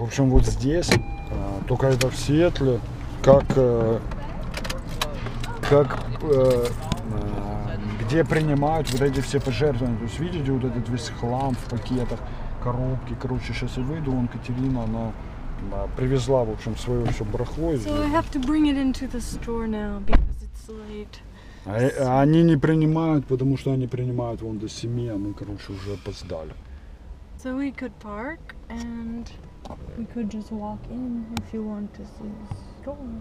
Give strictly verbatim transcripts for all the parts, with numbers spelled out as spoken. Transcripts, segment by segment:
В общем, вот здесь, только это в Сиэтле, как, как, где принимают вот эти все пожертвования. То есть видите вот этот весь хлам в пакетах, коробки. Короче, сейчас я выйду, вон Катерина, она привезла, в общем, свое все барахло. Они не принимают, потому что они принимают вон до семи, а мы, короче, уже опоздали. So we could park and we could just walk in if you want to see the store.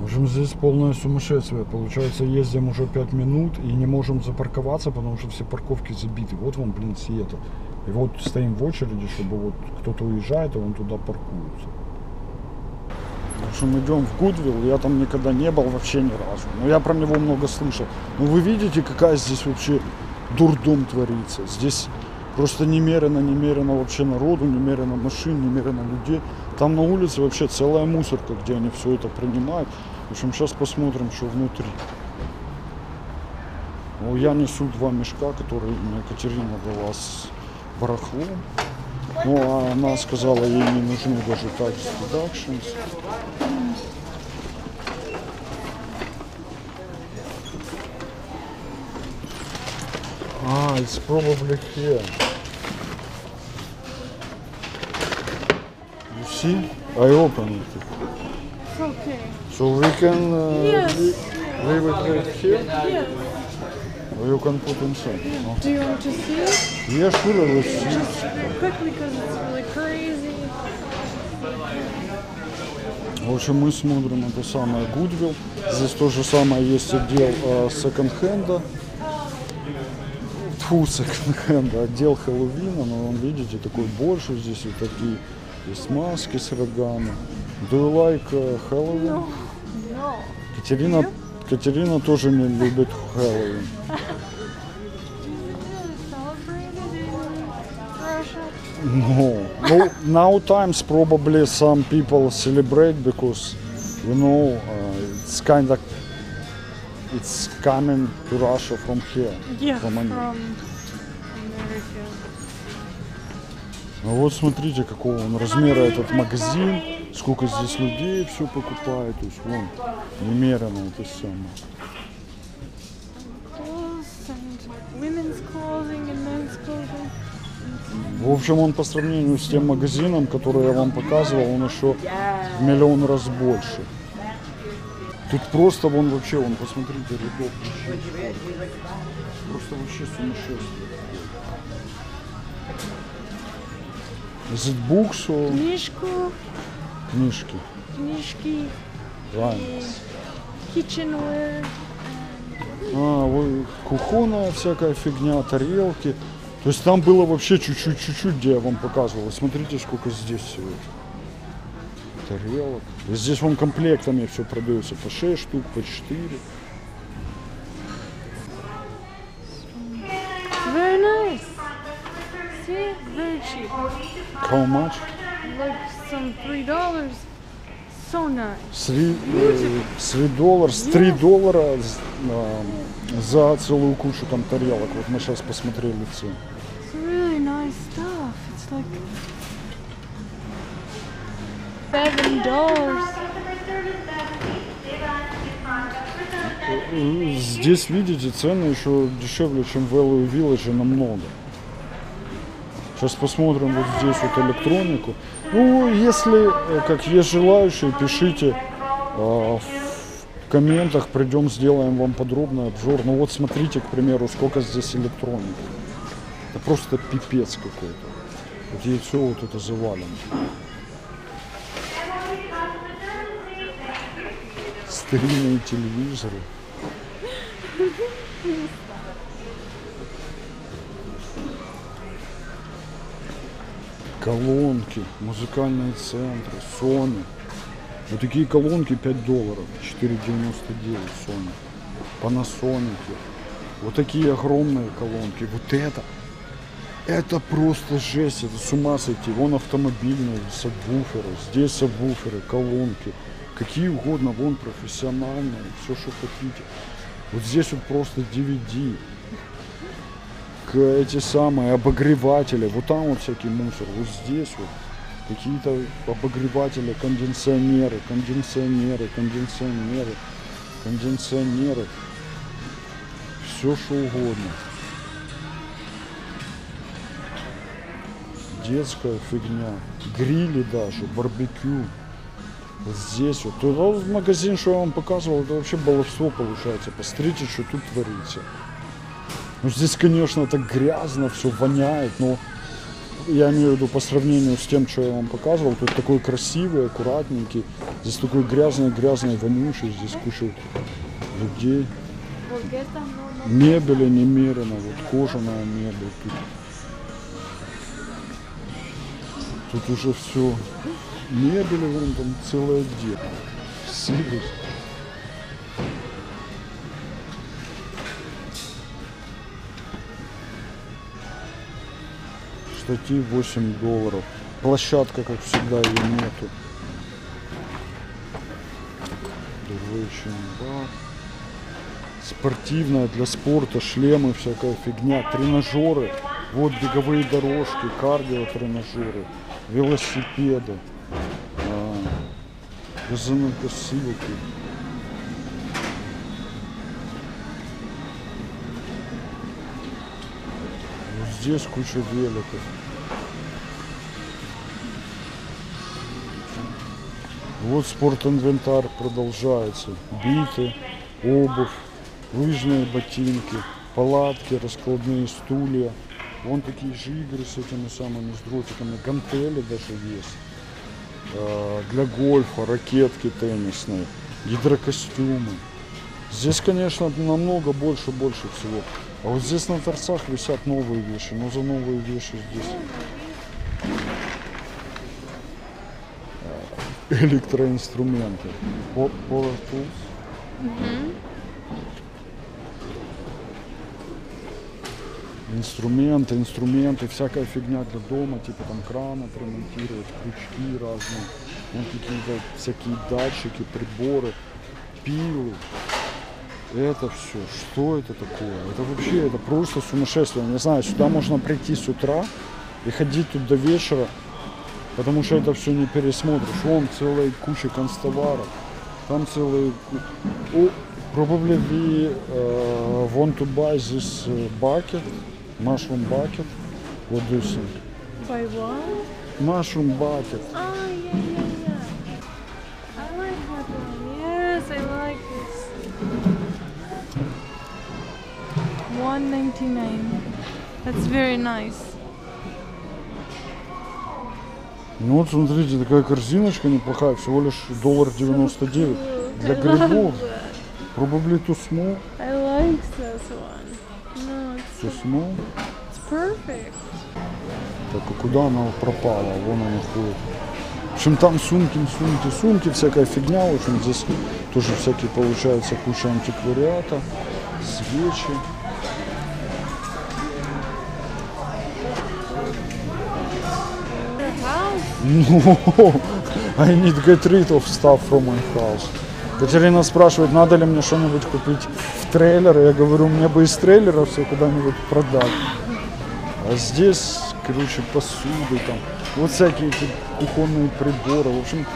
В общем, здесь полное сумасшествие. Получается, ездим уже пять минут и не можем запарковаться, потому что все парковки забиты. Вот вон, блин, Сиэтл. И вот стоим в очереди, чтобы вот кто-то уезжает, а он туда паркуется. В общем, идем в Goodwill, я там никогда не был вообще ни разу, но я про него много слышал. Но вы видите, какая здесь вообще дурдом творится. Здесь просто немерено, немерено вообще народу, немерено машин, немерено людей. Там на улице вообще целая мусорка, где они все это принимают. В общем, сейчас посмотрим, что внутри. Ну, я несу два мешка, которые мне Екатерина дала с барахлом. Ну, а она сказала, ей не нужны даже tax deductions. А, it's probably here. You see? I opened it. It's okay. So we can uh, yes. leave it right here? Yes. You can put inside. No? Do you want to see it? Yeah, sure, let's see. Just real quick, because it's really crazy. В общем, мы смотрим это самое Goodwill. Здесь то же самое есть отдел э, секонд-хенда. Фу, секонд-хенда. Отдел Хэллоуина, но он, видите, такой больше. Здесь вот такие есть маски с рогами. Do you like uh, Halloween? No. No. Катерина, Катерина тоже не любит Хэллоуин. No. No. Now times probably some people celebrate because, you know, uh, it's kind of it's coming to Russia from here. Yeah, from America. Ну вот смотрите, какого он размера этот магазин, сколько здесь людей все покупает, то есть вон немерено это самое. В общем, он по сравнению с тем магазином, который я вам показывал, он еще в миллион раз больше. Тут просто вон вообще, вон, посмотрите, рядов. Просто вообще сумасшествие. Is it books or... Книжку. Книжки. Книжки. Right. Kitchenware. А, вот кухонная всякая фигня, тарелки. То есть там было вообще чуть-чуть-чуть, где я вам показывал. Смотрите, сколько здесь всего. Тарелок. И здесь вон комплектами все продается. По шесть штук, по четыре. Very nice. See? Very cheap. How much? Like some three dollars. So nice. три доллара за целую кучу там тарелок. Вот мы сейчас посмотрели все. Really nice stuff. It's like seven dollars. Здесь, видите, цены еще дешевле, чем в Value Village намного. Сейчас посмотрим вот здесь вот электронику. Ну, если, как есть желающие, пишите э, в комментах, придем, сделаем вам подробный обзор. Ну вот смотрите, к примеру, сколько здесь электроники. Это просто пипец какой-то. Вот ей все вот это завалено. Старинные телевизоры. Колонки, музыкальные центры, Sony. Вот такие колонки пять долларов, четыре девяносто девять Sony. Panasonic. Вот такие огромные колонки. Вот это, это просто жесть, это с ума сойти. Вон автомобильные сабвуферы, здесь сабвуферы, колонки. Какие угодно, вон профессиональные, все, что хотите. Вот здесь вот просто ди ви ди, к эти самые обогреватели, вот там вот всякий мусор, вот здесь вот какие-то обогреватели, кондиционеры, кондиционеры, кондиционеры, кондиционеры, все что угодно. Детская фигня, грили даже, барбекю. Здесь вот, тот магазин, что я вам показывал, это вообще баловство получается. Посмотрите, что тут творится. Ну здесь, конечно, так грязно, все воняет, но я имею в виду по сравнению с тем, что я вам показывал, тут такой красивый, аккуратненький. Здесь такой грязный, грязный, вонючий, здесь куча людей. Мебели немерено, вот кожаная мебель. Тут. Тут уже все, мебели, вон там целое отдел. Серьез. Штатив восемь долларов. Площадка, как всегда, ее нету. Спортивная, для спорта, шлемы, всякая фигня, тренажеры. Вот беговые дорожки, кардиотренажеры. Велосипеды, газонокосилки. Вот здесь куча великов. Вот спортинвентарь продолжается. Биты, обувь, лыжные ботинки, палатки, раскладные стулья. Вон такие же игры с этими самыми, с дротиками, гантели даже есть. Э, для гольфа, ракетки теннисные, гидрокостюмы. Здесь, конечно, намного больше, больше всего. А вот здесь на торцах висят новые вещи, но за новые вещи здесь электроинструменты. Power Tools. Mm-hmm. Инструменты, инструменты, всякая фигня для дома, типа там краны отремонтировать, крючки разные, вот какие-то всякие датчики, приборы, пилы. Это все, что это такое? Это вообще, это просто сумасшествие. Я не знаю, сюда можно прийти с утра и ходить тут до вечера, потому что это все не пересмотришь. Вон целая куча констоваров, там целые... О, probably we uh, want to buy this uh, bucket. Mushroom bucket. What do you think? By what? Mushroom bucket. Ah, yeah, yeah, yeah. I like that one. Yes, I like this. one ninety-nine. That's very nice. Ну вот, смотрите, такая корзиночка неплохая, всего лишь один доллар девяносто девять для грибов. Probably too small. I like this one. Все смол. Так, а куда она пропала? Вон она ходит. В общем, там сумки, сумки, сумки, всякая фигня. В общем, здесь тоже всякие, получается, куча антиквариата, свечи. No, I need to get rid of stuff from my house. Екатерина спрашивает, надо ли мне что-нибудь купить в трейлер. Я говорю, мне бы из трейлера все куда-нибудь продать. А здесь, короче, посуды там. Вот всякие эти кухонные приборы. В общем,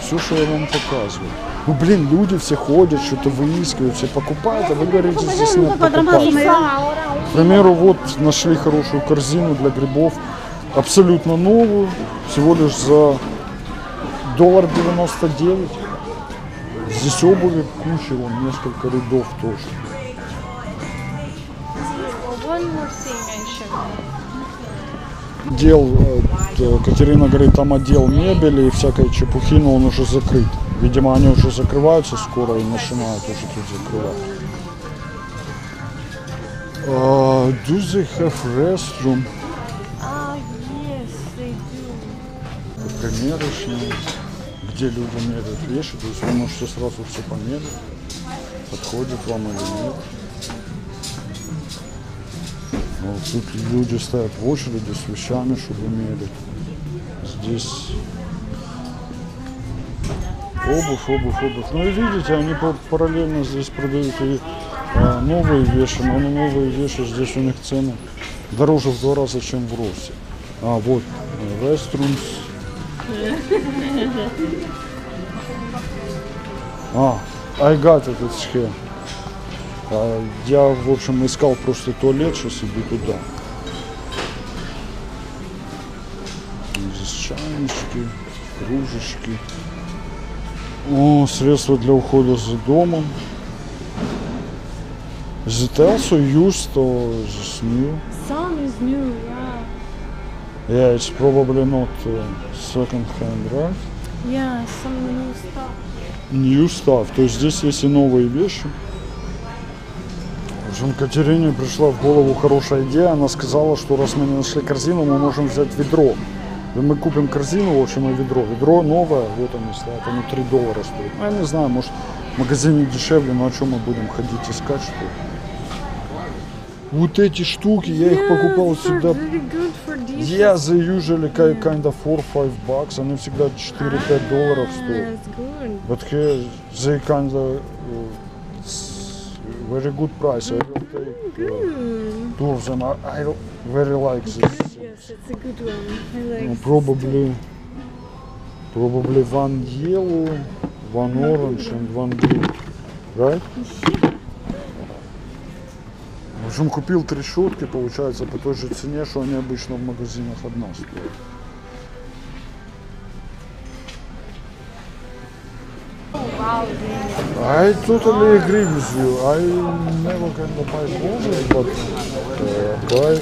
все, что я вам показываю. Ну, блин, люди все ходят, что-то выискивают, все покупают, а вы говорите, здесь нет покупателей. К примеру, вот нашли хорошую корзину для грибов. Абсолютно новую. Всего лишь за один доллар девяносто девять. Здесь обуви куча, вон несколько рядов тоже. Отдел, Екатерина говорит, там отдел мебели и всякой чепухи, но он уже закрыт. Видимо, они уже закрываются скоро и начинают уже тут закрывать. Uh, do they have restroom? Uh, yes, they do. Примерочные. Где люди меряют вещи, то есть вы можете сразу все померить, подходит вам или нет. Вот тут люди стоят в очереди с вещами, чтобы мерить. Здесь обувь, обувь, обувь. Ну и видите, они параллельно здесь продают и а новые вещи, но на новые вещи здесь у них цены дороже в два раза, чем в России. А вот ресторан. А, I got it, it's here. А, я, в общем, искал просто туалет, сейчас иду туда. Здесь чайнички, кружечки. О, средства для ухода за домом. They also used or is new? Some is new, yeah. Yeah, it's probably not uh, second hand, right? Yeah, some new stuff. New stuff. То есть здесь есть и новые вещи. В общем, Катерине пришла в голову хорошая идея. Она сказала, что раз мы не нашли корзину, мы можем взять ведро. Мы купим корзину, в общем, и ведро. Ведро новое, вот оно стоит, оно три доллара стоит. Я не знаю, может, в магазине дешевле, но о чем мы будем ходить искать, что ли? Вот эти штуки, я их покупал всегда. Я за usually kind of four to five bucks, они всегда четыре-пять долларов стоят. But here they kind of very good price. I will take uh, two of them. I very like this. Yes, it's a good one. I like. No, probably, probably one yellow, one orange, and one blue, right? В общем, купил три щетки, получается, по той же цене, что они обычно в магазинах одна стоит. I totally agree with you. I never kind of buy clothes, but uh, buy.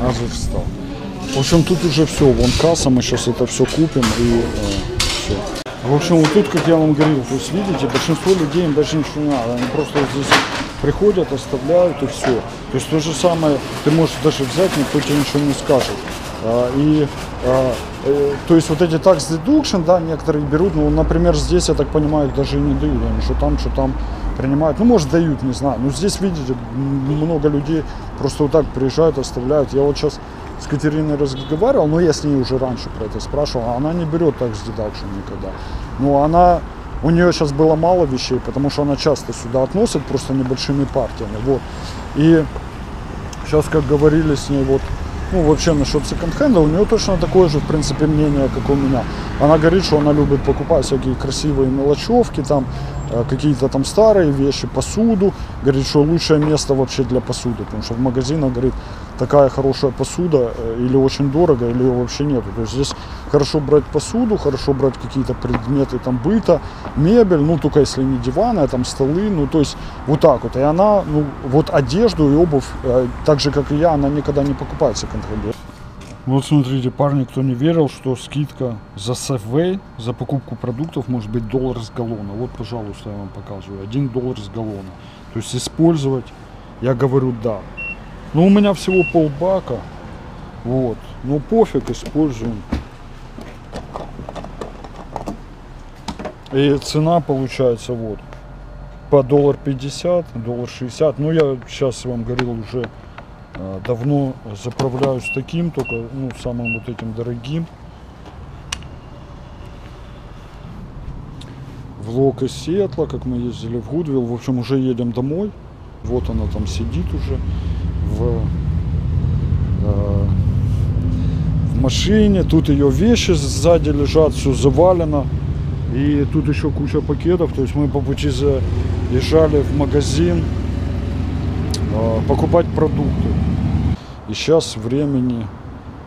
Uh, Встал. В общем, тут уже все, вон касса, мы сейчас это все купим и э, все. В общем, вот тут, как я вам говорил, то есть видите, большинство людей им даже ничего не надо, они просто здесь приходят, оставляют и все. То есть то же самое, ты можешь даже взять, никто тебе ничего не скажет. А, и, а, э, то есть вот эти tax deduction, да, некоторые берут, ну, например, здесь, я так понимаю, их даже и не дают, они что там, что там принимают, ну, может, дают, не знаю, но здесь, видите, много людей просто вот так приезжают, оставляют. Я вот сейчас с Катериной разговаривал, но я с ней уже раньше про это спрашивал, она не берет tax deduction никогда, но она, у нее сейчас было мало вещей, потому что она часто сюда относит, просто небольшими партиями, вот, и сейчас, как говорили с ней, вот, ну, вообще насчет секонд-хенда, у нее точно такое же, в принципе, мнение, как у меня. Она говорит, что она любит покупать всякие красивые мелочевки, там, какие-то там старые вещи, посуду. Говорит, что лучшее место вообще для посуды, потому что в магазинах, говорит, такая хорошая посуда или очень дорого, или ее вообще нету. То есть здесь хорошо брать посуду, хорошо брать какие-то предметы там быта, мебель, ну, только если не диваны, а там столы, ну, то есть вот так вот. И она, ну, вот одежду и обувь, э, так же, как и я, она никогда не покупает секонд-хенде. Вот смотрите, парни, кто не верил, что скидка за Safeway, за покупку продуктов может быть доллар с галлона. Вот, пожалуйста, я вам показываю. Один доллар с галлона. То есть использовать, я говорю, да. Но у меня всего полбака. Вот. Ну, пофиг, используем. И цена получается вот по доллар пятьдесят, доллар шестьдесят. Ну, я сейчас вам говорил уже. Давно заправляюсь таким, только, ну, самым вот этим дорогим. Влог из Сиэтла, как мы ездили в Goodwill. В общем, уже едем домой. Вот она там сидит уже в, э, в машине. Тут ее вещи сзади лежат, все завалено. И тут еще куча пакетов. То есть мы по пути заезжали в магазин покупать продукты. И сейчас времени,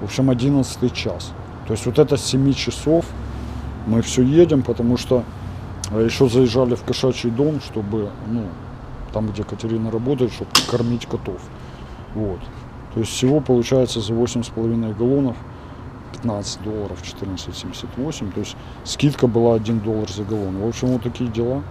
в общем, одиннадцатый час. То есть вот это с семи часов мы все едем, потому что еще заезжали в кошачий дом, чтобы, ну, там, где Катерина работает, чтобы кормить котов. Вот. То есть всего получается за восемь с половиной галлонов пятнадцать долларов, четырнадцать семьдесят восемь. То есть скидка была один доллар за галлон. В общем, вот такие дела.